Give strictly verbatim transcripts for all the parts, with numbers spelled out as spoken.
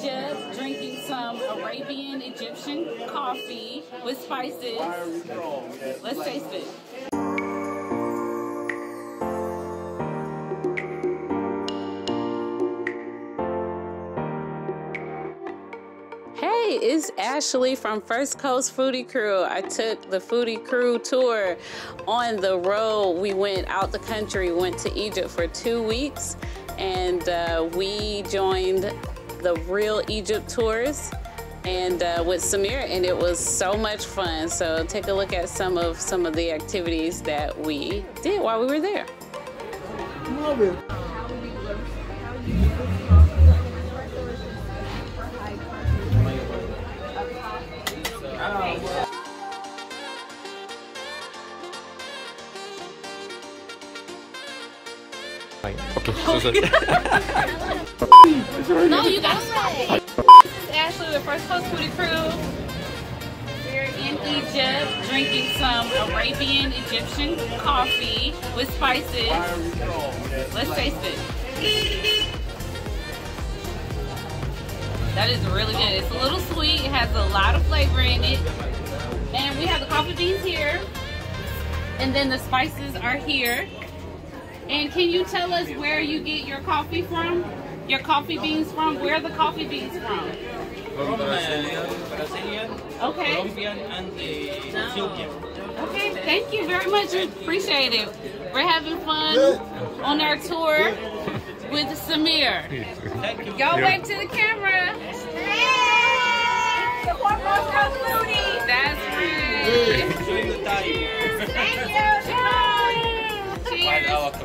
Egypt, drinking some Arabian Egyptian coffee with spices. Let's taste it. Hey, it's Ashley from First Coast Foodie Crew. I took the Foodie Crew tour on the road. We went out the country, went to Egypt for two weeks, and uh, we joined the Real Egypt Tours and uh, with Samir, and it was so much fun. So take a look at some of some of the activities that we did while we were there. Love it. Okay, so sorry. No, you gotta stop. This is Ashley with First Coast Foodie Crew. We're in Egypt drinking some Arabian Egyptian coffee with spices. Let's taste it. That is really good. It's a little sweet. It has a lot of flavor in it. And we have the coffee beans here. And then the spices are here. And can you tell us where you get your coffee from? Your coffee beans from? Where are the coffee beans from? From Brazilian, Brazilian, okay. Colombian, and Ethiopian. Okay, thank you very much. Appreciate it. We're having fun on our tour with Samir. Y'all wave to the camera. Yay! Support First Coast Foodie. That's right. Thank you. Cheers.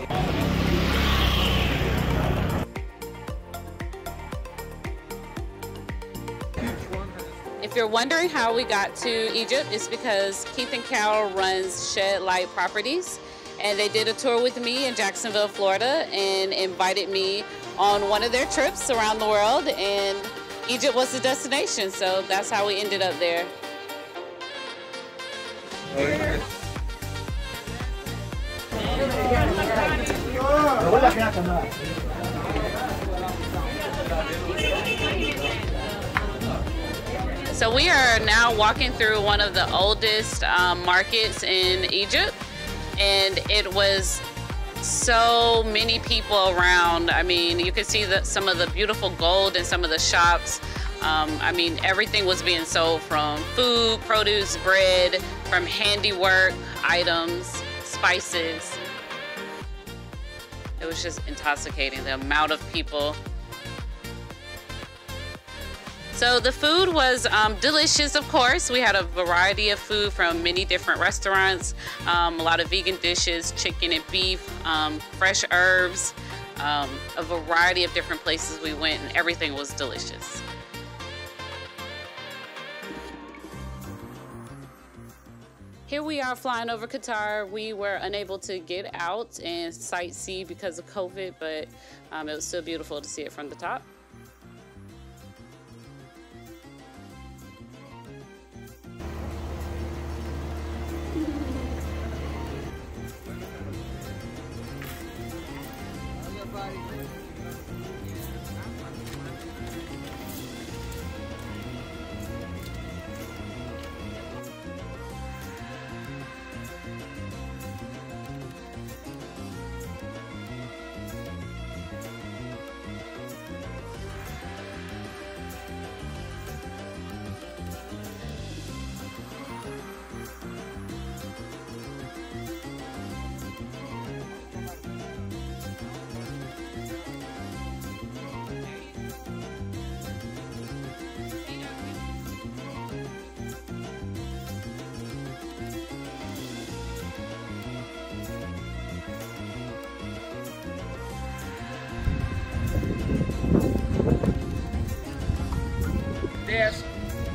If you're wondering how we got to Egypt, it's because Keith and Carol runs Shed Light Properties, and they did a tour with me in Jacksonville, Florida, and invited me on one of their trips around the world, and Egypt was the destination, so that's how we ended up there. So we are now walking through one of the oldest um, markets in Egypt, and it was so many people around. I mean, you could see the, some of the beautiful gold in some of the shops. Um, I mean, everything was being sold, from food, produce, bread, from handiwork items, spices. It was just intoxicating, the amount of people. So the food was um, delicious, of course. We had a variety of food from many different restaurants, um, a lot of vegan dishes, chicken and beef, um, fresh herbs, um, a variety of different places we went, and everything was delicious. Here we are flying over Qatar. We were unable to get out and sightsee because of COVID, but um, it was still beautiful to see it from the top.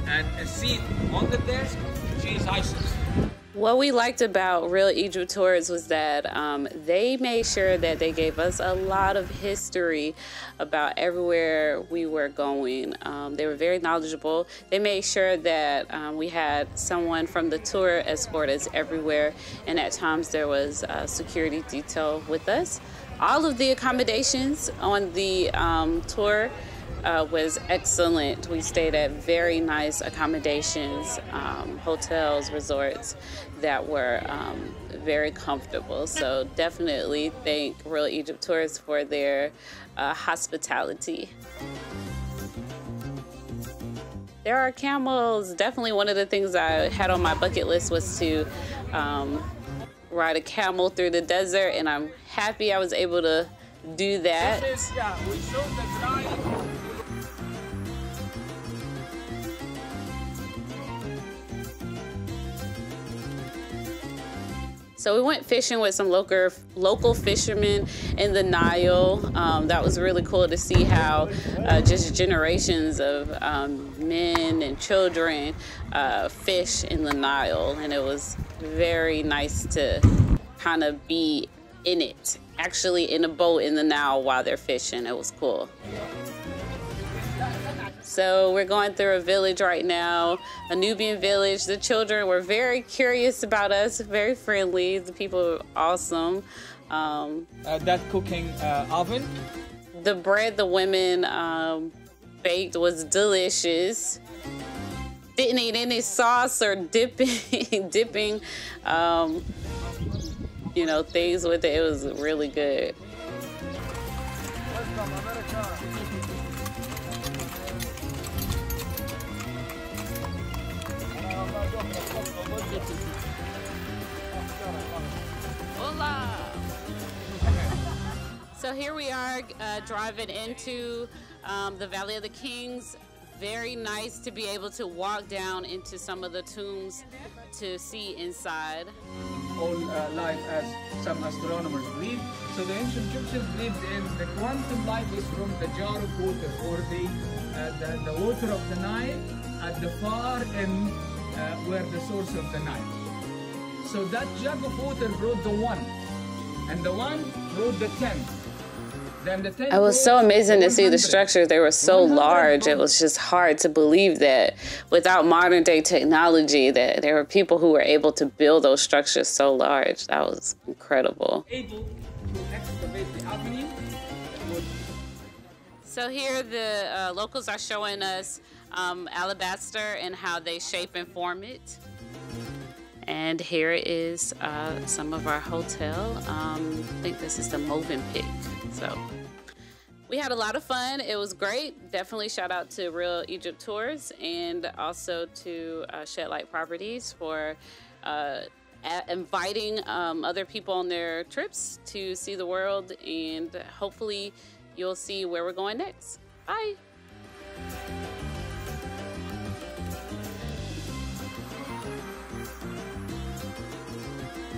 And a seat on the desk, she is licensed. What we liked about Real Egypt Tours was that um, they made sure that they gave us a lot of history about everywhere we were going. Um, they were very knowledgeable. They made sure that um, we had someone from the tour escort us everywhere, and at times there was a security detail with us. All of the accommodations on the um, tour uh, was excellent. We stayed at very nice accommodations, um, hotels, resorts that were um, very comfortable. So definitely thank Real Egypt Tours for their uh, hospitality. There are camels. Definitely one of the things I had on my bucket list was to um, ride a camel through the desert, and I'm happy I was able to do that. So we went fishing with some local, local fishermen in the Nile. Um, that was really cool to see how uh, just generations of um, men and children uh, fish in the Nile. And it was very nice to kind of be in it, actually in a boat in the Nile while they're fishing. It was cool. So we're going through a village right now, a Nubian village. The children were very curious about us, very friendly. The people were awesome. Um, uh, that cooking uh, oven? The bread the women um, baked was delicious. Didn't need any sauce or dipping, dipping um, you know, things with it. It was really good. Welcome, America. So here we are uh, driving into um, the Valley of the Kings. Very nice to be able to walk down into some of the tombs to see inside. All uh, life as some astronomers believe. So the ancient Egyptians believed in the quantum life is from the jar of water, or the, uh, the, the water of the Nile at the far end uh, where the source of the Nile. So that jug of water brought the one, and the one brought the ten. Then the ten. It was so amazing to see the structures. They were so large. It was just hard to believe that without modern day technology that there were people who were able to build those structures so large. That was incredible. Able to excavate the avenue. So here the uh, locals are showing us um, alabaster and how they shape and form it. And here is uh, some of our hotel. Um, I think this is the Movenpick. So we had a lot of fun. It was great. Definitely shout out to Real Egypt Tours and also to uh, Shed Light Properties for uh, inviting um, other people on their trips to see the world. And hopefully you'll see where we're going next. Bye.